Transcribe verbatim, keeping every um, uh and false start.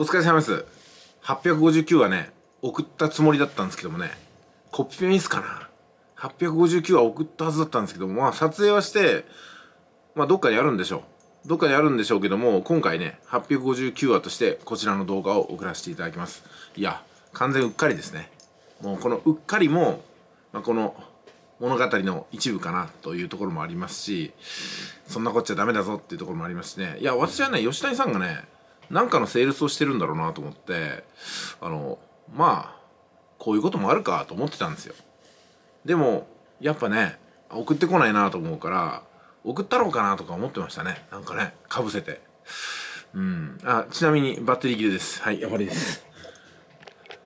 お疲れ様です。はっぴゃくごじゅうきゅうはね、送ったつもりだったんですけどもね、コピペミスかな。はっぴゃくごじゅうきゅうは送ったはずだったんですけども、まあ撮影はして、まあどっかにあるんでしょう。どっかにあるんでしょうけども、今回ね、はっぴゃくごじゅうきゅうわとしてこちらの動画を送らせていただきます。いや、完全うっかりですね。もうこのうっかりも、まあ、この物語の一部かなというところもありますし、そんなこっちゃダメだぞっていうところもありますしね。いや、私はね、吉谷さんがね、なんかのセールスをしてるんだろうなと思って、あの、まあ、こういうこともあるかと思ってたんですよ。でも、やっぱね、送ってこないなと思うから、送ったろうかなとか思ってましたね。なんかね、かぶせて。うん。あ、ちなみにバッテリー切れです。はい、終わりです。